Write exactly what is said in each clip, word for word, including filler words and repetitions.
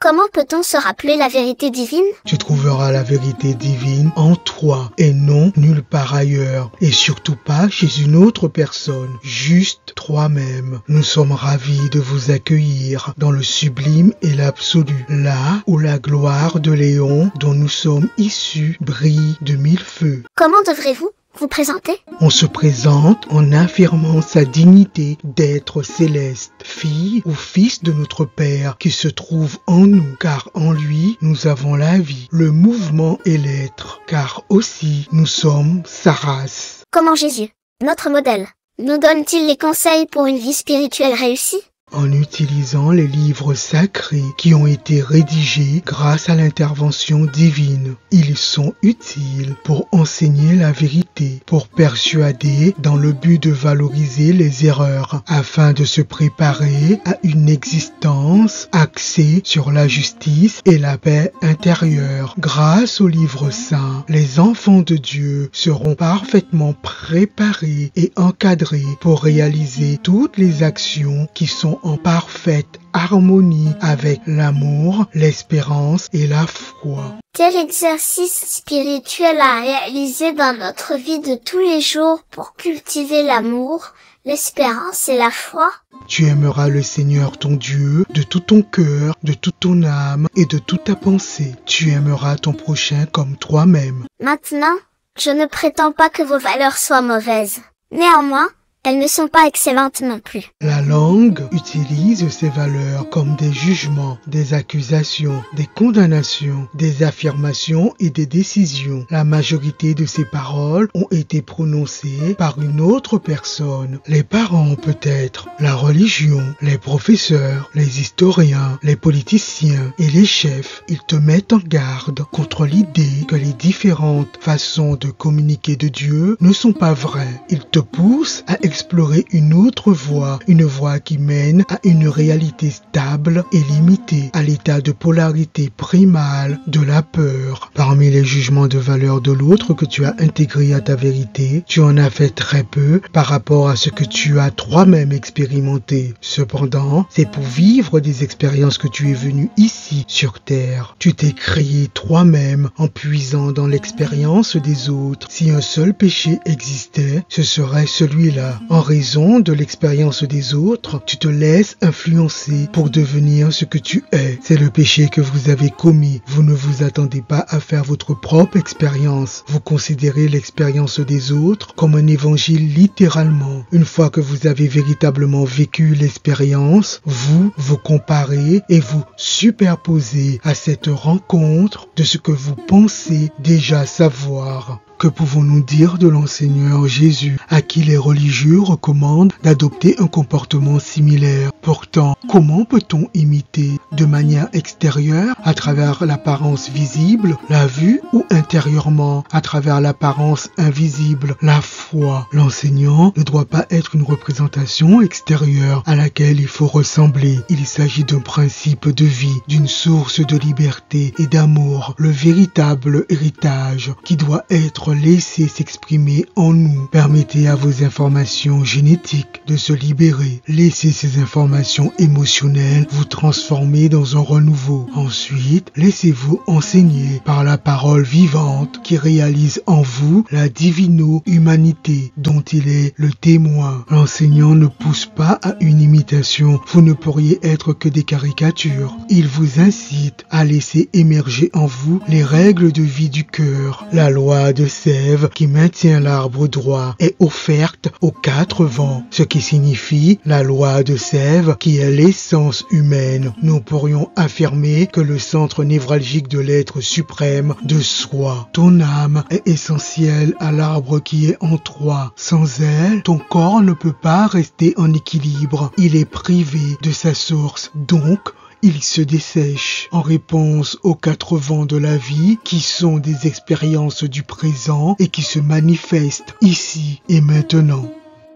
Comment peut-on se rappeler la vérité divine? Tu trouveras la vérité divine en toi et non nulle part ailleurs, et surtout pas chez une autre personne, juste toi-même. Nous sommes ravis de vous accueillir dans le sublime et l'absolu, là où la gloire de Léon, dont nous sommes issus, brille de mille feux. Comment devrez-vous vous présentez? On se présente en affirmant sa dignité d'être céleste, fille ou fils de notre Père qui se trouve en nous, car en lui nous avons la vie, le mouvement et l'être, car aussi nous sommes sa race. Comment Jésus, notre modèle, nous donne-t-il les conseils pour une vie spirituelle réussie? En utilisant les livres sacrés qui ont été rédigés grâce à l'intervention divine. Ils sont utiles pour enseigner la vérité, pour persuader dans le but de valoriser les erreurs, afin de se préparer à une existence axée sur la justice et la paix intérieure. Grâce aux livres saints, les enfants de Dieu seront parfaitement préparés et encadrés pour réaliser toutes les actions qui sont en parfaite harmonie avec l'amour, l'espérance et la foi. Quel exercice spirituel à réaliser dans notre vie de tous les jours pour cultiver l'amour, l'espérance et la foi? Tu aimeras le Seigneur ton Dieu de tout ton cœur, de toute ton âme et de toute ta pensée. Tu aimeras ton prochain comme toi-même. Maintenant, je ne prétends pas que vos valeurs soient mauvaises. Néanmoins, elles ne sont pas excellentes non plus. La langue utilise ces valeurs comme des jugements, des accusations, des condamnations, des affirmations et des décisions. La majorité de ces paroles ont été prononcées par une autre personne. Les parents peut-être, la religion, les professeurs, les historiens, les politiciens et les chefs. Ils te mettent en garde contre l'idée que les différentes façons de communiquer de Dieu ne sont pas vraies. Ils te poussent à expliquer explorer une autre voie, une voie qui mène à une réalité stable et limitée, à l'état de polarité primale de la peur. Parmi les jugements de valeur de l'autre que tu as intégrés à ta vérité, tu en as fait très peu par rapport à ce que tu as toi-même expérimenté. Cependant, c'est pour vivre des expériences que tu es venu ici, sur Terre. Tu t'es créé toi-même en puisant dans l'expérience des autres. Si un seul péché existait, ce serait celui-là. En raison de l'expérience des autres, tu te laisses influencer pour devenir ce que tu es. C'est le péché que vous avez commis. Vous ne vous attendez pas à faire votre propre expérience. Vous considérez l'expérience des autres comme un évangile littéralement. Une fois que vous avez véritablement vécu l'expérience, vous vous comparez et vous superposez à cette rencontre de ce que vous pensez déjà savoir. Que pouvons-nous dire de l'enseigneur Jésus, à qui les religieux recommandent d'adopter un comportement similaire? Pourtant, comment peut-on imiter de manière extérieure, à travers l'apparence visible, la vue, ou intérieurement, à travers l'apparence invisible, la foi? L'enseignant ne doit pas être une représentation extérieure à laquelle il faut ressembler. Il s'agit d'un principe de vie, d'une source de liberté et d'amour, le véritable héritage qui doit être laissez s'exprimer en nous. Permettez à vos informations génétiques de se libérer. Laissez ces informations émotionnelles vous transformer dans un renouveau. Ensuite, laissez-vous enseigner par la parole vivante qui réalise en vous la divino-humanité dont il est le témoin. L'enseignant ne pousse pas à une imitation. Vous ne pourriez être que des caricatures. Il vous incite à laisser émerger en vous les règles de vie du cœur. La loi de sève qui maintient l'arbre droit est offerte aux quatre vents, ce qui signifie la loi de sève qui est l'essence humaine. Nous pourrions affirmer que le centre névralgique de l'être suprême de soi, ton âme, est essentielle à l'arbre qui est en toi. Sans elle, ton corps ne peut pas rester en équilibre. Il est privé de sa source, donc il se dessèche. En réponse aux quatre vents de la vie, qui sont des expériences du présent et qui se manifestent ici et maintenant.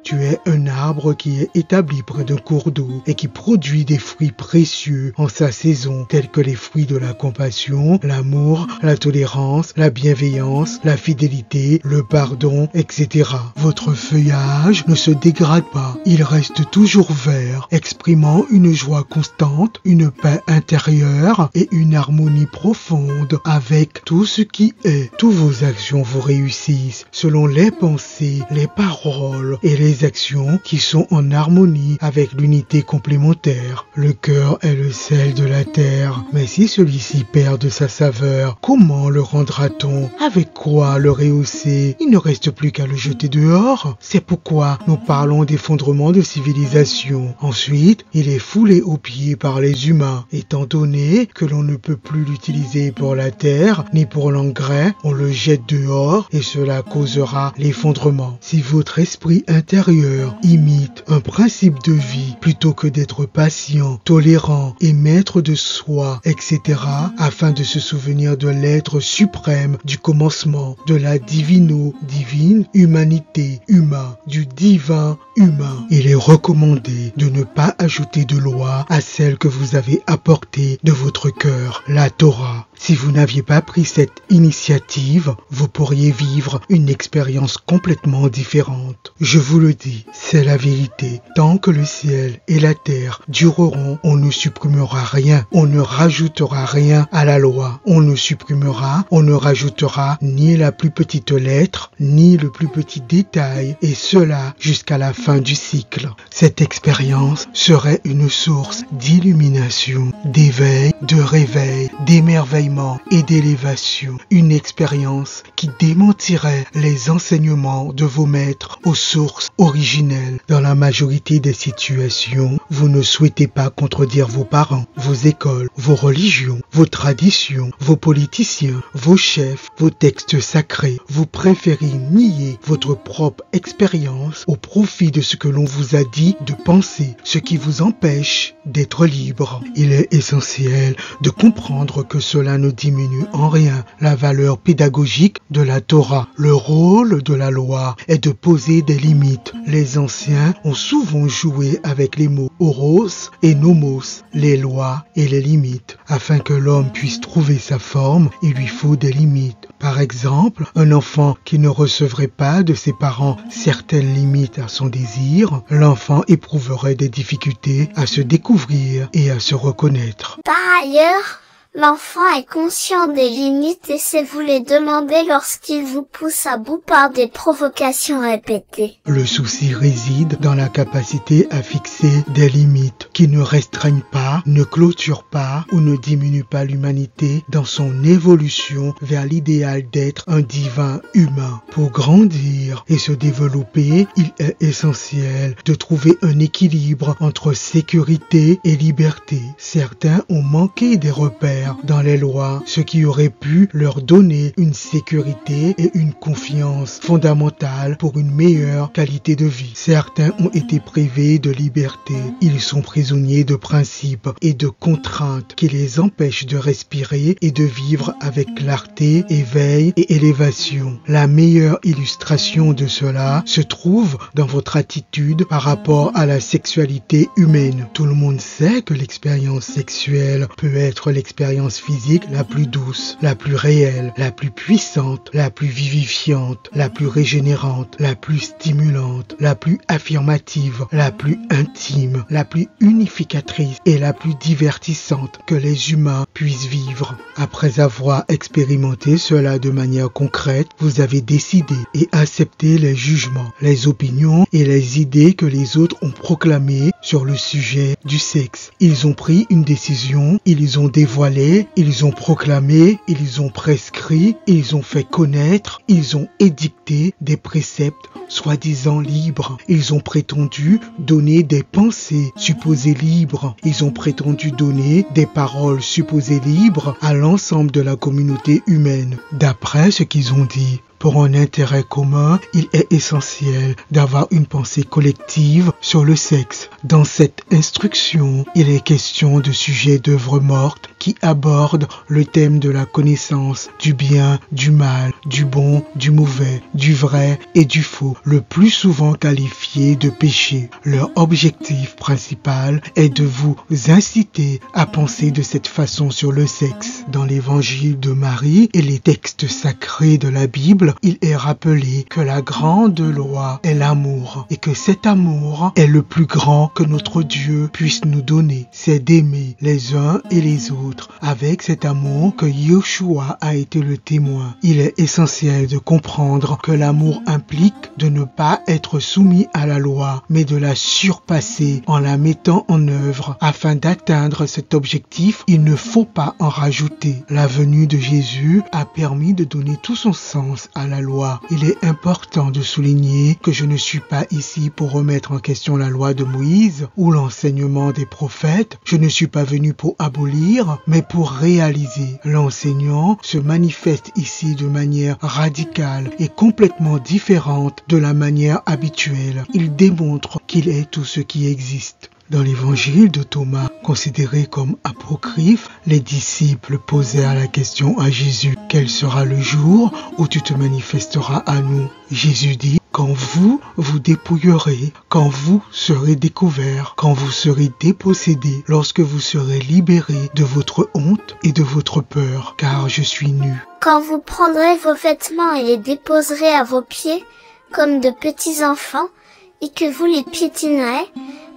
Tu es un arbre qui est établi près d'un cours d'eau et qui produit des fruits précieux en sa saison, tels que les fruits de la compassion, l'amour, la tolérance, la bienveillance, la fidélité, le pardon, et cetera. Votre feuillage ne se dégrade pas, il reste toujours vert, exprimant une joie constante, une paix intérieure et une harmonie profonde avec tout ce qui est. Toutes vos actions vous réussissent selon les pensées, les paroles et les actions qui sont en harmonie avec l'unité complémentaire. Le cœur est le sel de la terre, mais si celui-ci perd de sa saveur, comment le rendra-t-on? Avec quoi le rehausser? Il ne reste plus qu'à le jeter dehors. C'est pourquoi nous parlons d'effondrement de civilisation. Ensuite, il est foulé aux pieds par les humains. Étant donné que l'on ne peut plus l'utiliser pour la terre ni pour l'engrais, on le jette dehors et cela causera l'effondrement. Si votre esprit intérieur imite un principe de vie plutôt que d'être patient, tolérant et maître de soi, et cetera, afin de se souvenir de l'être suprême du commencement, de la divino-divine humanité humain, du divin humain. Il est recommandé de ne pas ajouter de loi à celle que vous avez apportée de votre cœur, la Torah. Si vous n'aviez pas pris cette initiative, vous pourriez vivre une expérience complètement différente. Je vous le dis, c'est la vérité. Tant que le ciel et la terre dureront, on ne supprimera rien, on ne rajoutera rien à la loi. On ne supprimera, on ne rajoutera ni la plus petite lettre, ni le plus petit détail, et cela jusqu'à la fin du cycle. Cette expérience serait une source d'illumination, d'éveil, de réveil, d'émerveillement et d'élévation, une expérience qui démentirait les enseignements de vos maîtres aux sources originelles. Dans la majorité des situations, vous ne souhaitez pas contredire vos parents, vos écoles, vos religions, vos traditions, vos politiciens, vos chefs, vos textes sacrés. Vous préférez nier votre propre expérience au profit de ce que l'on vous a dit de penser, ce qui vous empêche d'être libre. Il est essentiel de comprendre que cela ne diminue en rien la valeur pédagogique de la Torah. Le rôle de la loi est de poser des limites. Les anciens ont souvent joué avec les mots horos et nomos, les lois et les limites. Afin que l'homme puisse trouver sa forme, il lui faut des limites. Par exemple, un enfant qui ne recevrait pas de ses parents certaines limites à son désir, l'enfant éprouverait des difficultés à se découvrir et à se reconnaître. Par ailleurs, l'enfant est conscient des limites et sait vous les demander lorsqu'il vous pousse à bout par des provocations répétées. Le souci réside dans la capacité à fixer des limites qui ne restreignent pas, ne clôturent pas ou ne diminuent pas l'humanité dans son évolution vers l'idéal d'être un divin humain. Pour grandir et se développer, il est essentiel de trouver un équilibre entre sécurité et liberté. Certains ont manqué des repères dans les lois, ce qui aurait pu leur donner une sécurité et une confiance fondamentale pour une meilleure qualité de vie. Certains ont été privés de liberté. Ils sont prisonniers de principes et de contraintes qui les empêchent de respirer et de vivre avec clarté, éveil et élévation. La meilleure illustration de cela se trouve dans votre attitude par rapport à la sexualité humaine. Tout le monde sait que l'expérience sexuelle peut être l'expérience physique la plus douce, la plus réelle, la plus puissante, la plus vivifiante, la plus régénérante, la plus stimulante, la plus affirmative, la plus intime, la plus unificatrice et la plus divertissante que les humains puissent vivre. Après avoir expérimenté cela de manière concrète, vous avez décidé et accepté les jugements, les opinions et les idées que les autres ont proclamées sur le sujet du sexe. Ils ont pris une décision, ils ont dévoilé, ils ont proclamé, ils ont prescrit, ils ont fait connaître, ils ont édicté des préceptes soi-disant libres. Ils ont prétendu donner des pensées supposées libres. Ils ont prétendu donner des paroles supposées libres à l'ensemble de la communauté humaine, d'après ce qu'ils ont dit. Pour un intérêt commun, il est essentiel d'avoir une pensée collective sur le sexe. Dans cette instruction, il est question de sujets d'œuvres mortes qui aborde le thème de la connaissance du bien, du mal, du bon, du mauvais, du vrai et du faux, le plus souvent qualifié de péché. Leur objectif principal est de vous inciter à penser de cette façon sur le sexe. Dans l'évangile de Marie et les textes sacrés de la Bible, il est rappelé que la grande loi est l'amour et que cet amour est le plus grand que notre Dieu puisse nous donner. C'est d'aimer les uns et les autres avec cet amour que Yeshua a été le témoin. Il est essentiel de comprendre que l'amour implique de ne pas être soumis à la loi, mais de la surpasser en la mettant en œuvre. Afin d'atteindre cet objectif, il ne faut pas en rajouter. La venue de Jésus a permis de donner tout son sens à la loi. Il est important de souligner que je ne suis pas ici pour remettre en question la loi de Moïse ou l'enseignement des prophètes. Je ne suis pas venu pour abolir, mais pour réaliser. L'enseignant se manifeste ici de manière radicale et complètement différente de la manière habituelle. Il démontre qu'il est tout ce qui existe. Dans l'évangile de Thomas, considéré comme apocryphe, les disciples posèrent la question à Jésus : « Quel sera le jour où tu te manifesteras à nous ?» Jésus dit : quand vous vous dépouillerez, quand vous serez découvert, quand vous serez dépossédé, lorsque vous serez libéré de votre honte et de votre peur, car je suis nu. Quand vous prendrez vos vêtements et les déposerez à vos pieds, comme de petits enfants, et que vous les piétinerez,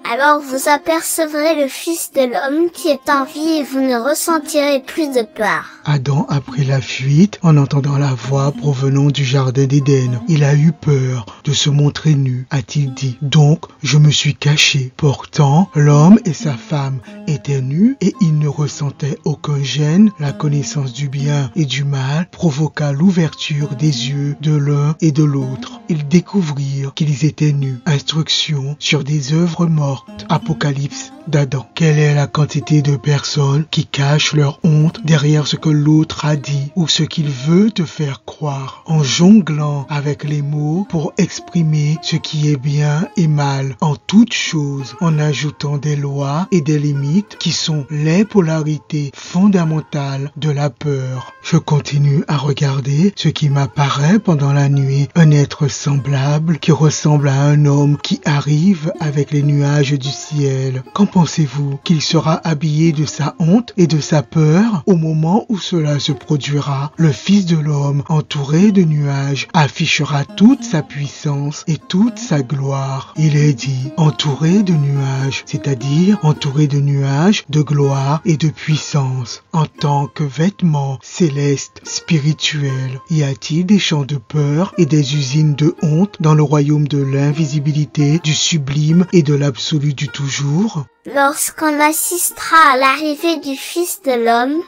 alors vous apercevrez le Fils de l'homme qui est en vie et vous ne ressentirez plus de peur. Adam a pris la fuite en entendant la voix provenant du jardin d'Éden. Il a eu peur de se montrer nu, a-t-il dit. Donc je me suis caché. Pourtant, l'homme et sa femme étaient nus et ils ne ressentaient aucun gêne. La connaissance du bien et du mal provoqua l'ouverture des yeux de l'un et de l'autre. Ils découvrirent qu'ils étaient nus. Instruction sur des œuvres mortes. Apocalypse d'Adam. Quelle est la quantité de personnes qui cachent leur honte derrière ce que l'autre a dit ou ce qu'il veut te faire croire, en jonglant avec les mots pour exprimer ce qui est bien et mal en toute chose, en ajoutant des lois et des limites qui sont les polarités fondamentales de la peur. Je continue à regarder ce qui m'apparaît pendant la nuit, un être semblable qui ressemble à un homme qui arrive avec les nuages du ciel. Qu'en pensez-vous? Qu'il sera habillé de sa honte et de sa peur? Au moment où cela se produira, le Fils de l'homme, entouré de nuages, affichera toute sa puissance et toute sa gloire. Il est dit entouré de nuages, c'est-à-dire entouré de nuages, de gloire et de puissance, en tant que vêtements célestes spirituels. Y a-t-il des champs de peur et des usines de honte dans le royaume de l'invisibilité, du sublime et de l'absolu du toujours? Lorsqu'on assistera à l'arrivée du Fils de l'homme,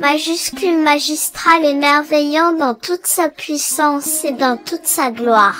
majuscule magistral émerveillant dans toute sa puissance et dans toute sa gloire.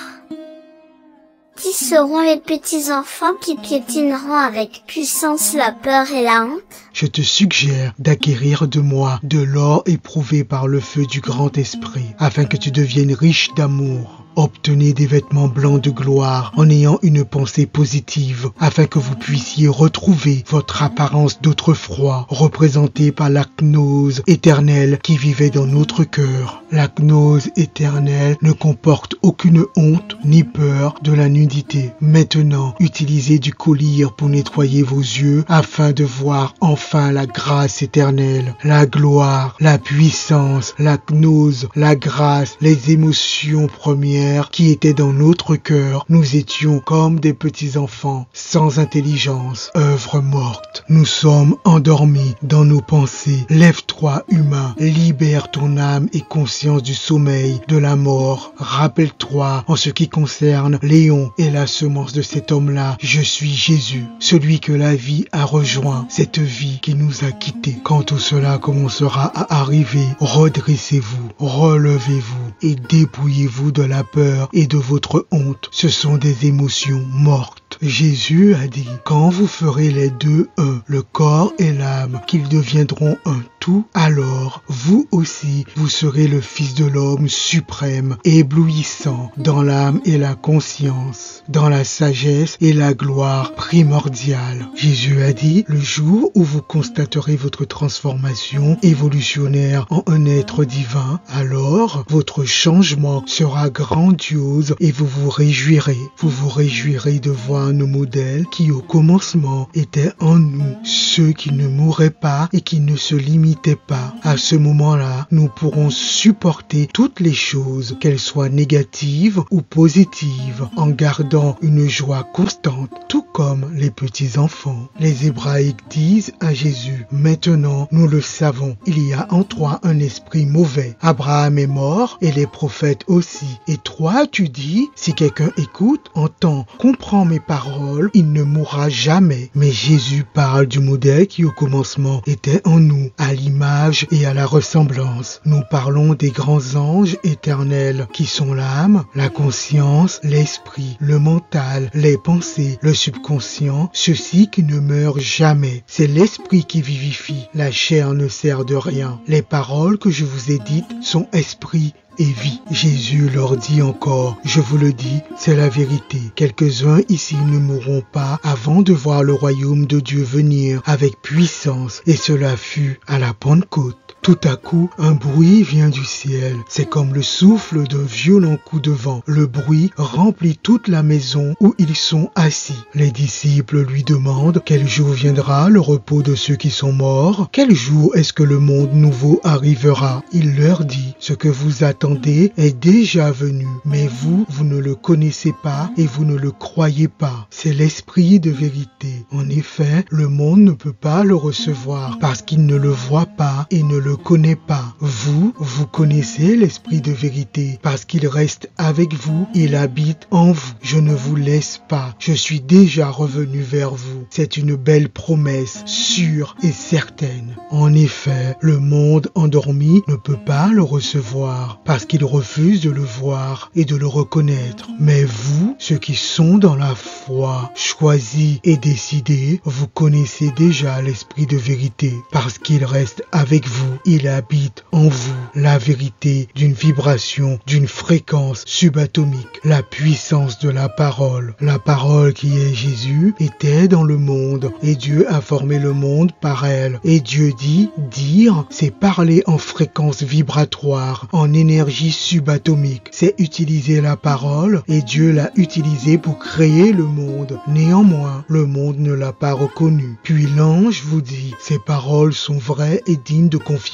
Qui seront les petits-enfants qui piétineront avec puissance la peur et la honte? Je te suggère d'acquérir de moi de l'or éprouvé par le feu du Grand Esprit, afin que tu deviennes riche d'amour. Obtenez des vêtements blancs de gloire en ayant une pensée positive afin que vous puissiez retrouver votre apparence d'autrefois représentée par la gnose éternelle qui vivait dans notre cœur. La gnose éternelle ne comporte aucune honte ni peur de la nudité. Maintenant, utilisez du collier pour nettoyer vos yeux afin de voir enfin la grâce éternelle, la gloire, la puissance, la gnose, la grâce, les émotions premières qui était dans notre cœur. Nous étions comme des petits enfants, sans intelligence, œuvre morte. Nous sommes endormis dans nos pensées. Lève-toi, humain, libère ton âme et conscience du sommeil, de la mort. Rappelle-toi, en ce qui concerne Léon et la semence de cet homme-là, je suis Jésus, celui que la vie a rejoint, cette vie qui nous a quittés. Quand tout cela commencera à arriver, redressez-vous, relevez-vous et dépouillez-vous de la peur et de votre honte. Ce sont des émotions mortes. Jésus a dit, quand vous ferez les deux un, le corps et l'âme, qu'ils deviendront un tout, alors vous aussi, vous serez le Fils de l'homme suprême, éblouissant dans l'âme et la conscience. dans la sagesse et la gloire primordiale. Jésus a dit, le jour où vous constaterez votre transformation évolutionnaire en un être divin, alors votre changement sera grandiose et vous vous réjouirez. Vous vous réjouirez de voir nos modèles qui au commencement étaient en nous, ceux qui ne mouraient pas et qui ne se limitaient pas. À ce moment-là, nous pourrons supporter toutes les choses, qu'elles soient négatives ou positives, en gardant une joie constante, tout comme les petits-enfants. Les Hébraïques disent à Jésus, « Maintenant, nous le savons, il y a en toi un esprit mauvais. Abraham est mort et les prophètes aussi. Et toi, tu dis, si quelqu'un écoute, entend, comprend mes paroles, il ne mourra jamais. » Mais Jésus parle du modèle qui au commencement était en nous, à l'image et à la ressemblance. Nous parlons des grands anges éternels qui sont l'âme, la conscience, l'esprit, le mental, les pensées, le subconscient, ceux-ci qui ne meurent jamais. C'est l'esprit qui vivifie, la chair ne sert de rien. Les paroles que je vous ai dites sont esprit et vie. Jésus leur dit encore, je vous le dis, c'est la vérité. Quelques-uns ici ne mourront pas avant de voir le royaume de Dieu venir avec puissance, et cela fut à la Pentecôte. Tout à coup, un bruit vient du ciel. C'est comme le souffle d'un violent coup de vent. Le bruit remplit toute la maison où ils sont assis. Les disciples lui demandent quel jour viendra le repos de ceux qui sont morts. Quel jour est-ce que le monde nouveau arrivera? Il leur dit, ce que vous attendez est déjà venu, mais vous, vous ne le connaissez pas et vous ne le croyez pas. C'est l'esprit de vérité. En effet, le monde ne peut pas le recevoir parce qu'il ne le voit pas et ne le connaît pas. Vous, vous connaissez l'esprit de vérité parce qu'il reste avec vous, il habite en vous. Je ne vous laisse pas, je suis déjà revenu vers vous. C'est une belle promesse, sûre et certaine. En effet, le monde endormi ne peut pas le recevoir parce qu'il refuse de le voir et de le reconnaître. Mais vous, ceux qui sont dans la foi, choisis et décidés, vous connaissez déjà l'esprit de vérité parce qu'il reste avec vous. Il habite en vous la vérité d'une vibration, d'une fréquence subatomique, la puissance de la parole. La parole qui est Jésus était dans le monde et Dieu a formé le monde par elle. Et Dieu dit, dire, c'est parler en fréquence vibratoire, en énergie subatomique. C'est utiliser la parole et Dieu l'a utilisée pour créer le monde. Néanmoins, le monde ne l'a pas reconnu. Puis l'ange vous dit, ces paroles sont vraies et dignes de confiance.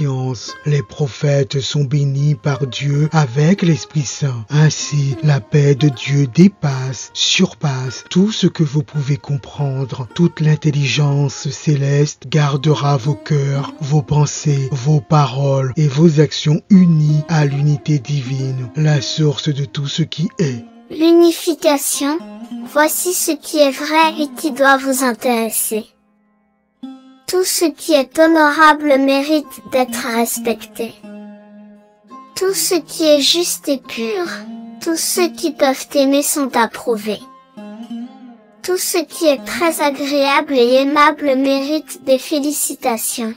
Les prophètes sont bénis par Dieu avec l'Esprit Saint. Ainsi, la paix de Dieu dépasse, surpasse tout ce que vous pouvez comprendre. Toute l'intelligence céleste gardera vos cœurs, vos pensées, vos paroles et vos actions unies à l'unité divine, la source de tout ce qui est. L'unification, voici ce qui est vrai et qui doit vous intéresser. Tout ce qui est honorable mérite d'être respecté. Tout ce qui est juste et pur, tous ceux qui peuvent aimer sont approuvés. Tout ce qui est très agréable et aimable mérite des félicitations.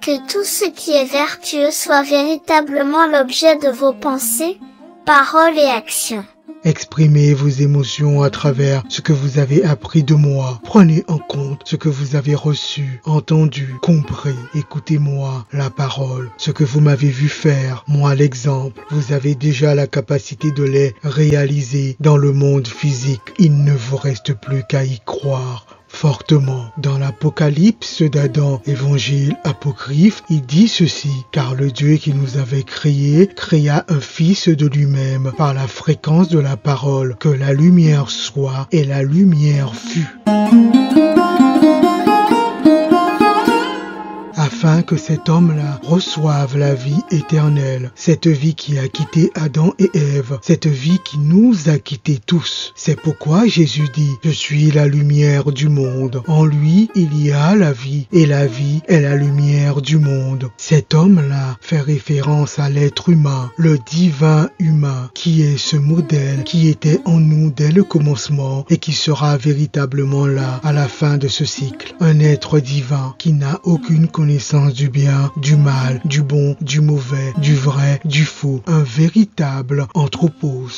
Que tout ce qui est vertueux soit véritablement l'objet de vos pensées, paroles et actions. Exprimez vos émotions à travers ce que vous avez appris de moi. Prenez en compte ce que vous avez reçu, entendu, compris. Écoutez-moi la parole, ce que vous m'avez vu faire, moi l'exemple. Vous avez déjà la capacité de les réaliser dans le monde physique. Il ne vous reste plus qu'à y croire fortement. Dans l'Apocalypse d'Adam, évangile apocryphe, il dit ceci, car le Dieu qui nous avait créés créa un fils de lui-même par la fréquence de la parole, que la lumière soit, et la lumière fut. Afin que cet homme-là reçoive la vie éternelle, cette vie qui a quitté Adam et Ève, cette vie qui nous a quittés tous. C'est pourquoi Jésus dit, je suis la lumière du monde. En lui, il y a la vie, et la vie est la lumière du monde. Cet homme-là fait référence à l'être humain, le divin humain, qui est ce modèle qui était en nous dès le commencement et qui sera véritablement là à la fin de ce cycle. Un être divin qui n'a aucune connaissance connaissance du bien, du mal, du bon, du mauvais, du vrai, du faux, un véritable anthropos.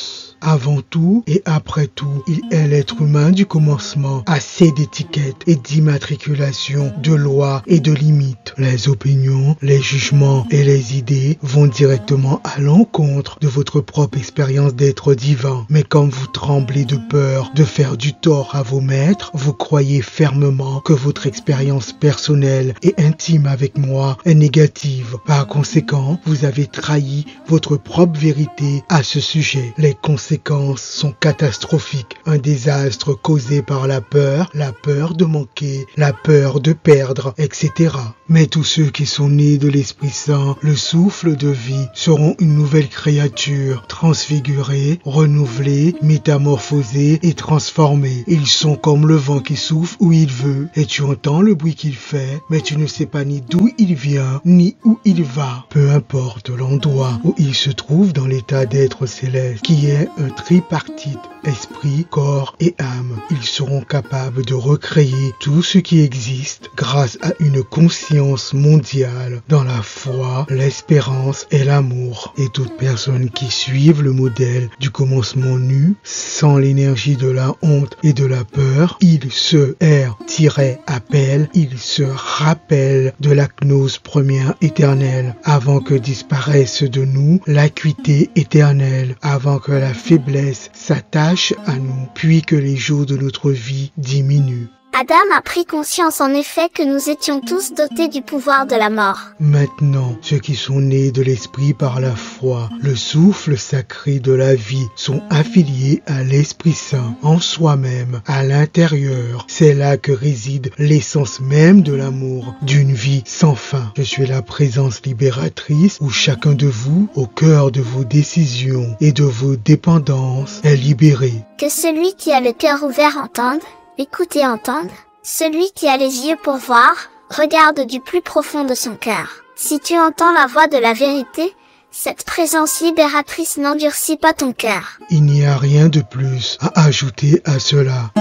Avant tout et après tout, il est l'être humain du commencement, assez d'étiquettes et d'immatriculation, de lois et de limites. Les opinions, les jugements et les idées vont directement à l'encontre de votre propre expérience d'être divin. Mais comme vous tremblez de peur de faire du tort à vos maîtres, vous croyez fermement que votre expérience personnelle et intime avec moi est négative. Par conséquent, vous avez trahi votre propre vérité à ce sujet. Les conséquences sont catastrophiques. Un désastre causé par la peur, la peur de manquer, la peur de perdre, et cetera. Mais tous ceux qui sont nés de l'Esprit Saint, le souffle de vie, seront une nouvelle créature, transfigurée, renouvelée, métamorphosée et transformée. Ils sont comme le vent qui souffle où il veut, et tu entends le bruit qu'il fait, mais tu ne sais pas ni d'où il vient, ni où il va. Peu importe l'endroit où il se trouve dans l'état d'être céleste, qui est un tripartite, esprit, corps et âme. Ils seront capables de recréer tout ce qui existe grâce à une conscience mondiale dans la foi, l'espérance et l'amour. Et toutes personnes qui suivent le modèle du commencement nu, sans l'énergie de la honte et de la peur, ils se errent-appellent, ils se rappellent de la gnose première éternelle, avant que disparaisse de nous l'acuité éternelle, avant que la faiblesse s'attache à nous, puis que les jours de notre vie diminuent. Adam a pris conscience en effet que nous étions tous dotés du pouvoir de la mort. Maintenant, ceux qui sont nés de l'esprit par la foi, le souffle sacré de la vie, sont affiliés à l'Esprit Saint, en soi-même, à l'intérieur. C'est là que réside l'essence même de l'amour, d'une vie sans fin. Je suis la présence libératrice où chacun de vous, au cœur de vos décisions et de vos dépendances, est libéré. Que celui qui a le cœur ouvert entende, écoute et entendre. Celui qui a les yeux pour voir, regarde du plus profond de son cœur. Si tu entends la voix de la vérité, cette présence libératrice n'endurcit pas ton cœur. Il n'y a rien de plus à ajouter à cela.